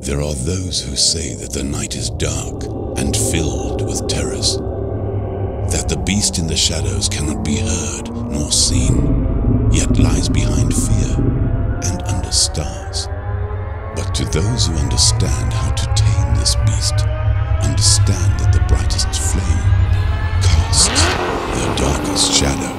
There are those who say that the night is dark and filled with terrors, that the beast in the shadows cannot be heard nor seen, yet lies behind fear and under stars. But to those who understand how to tame this beast, understand that the brightest flame casts the darkest shadow.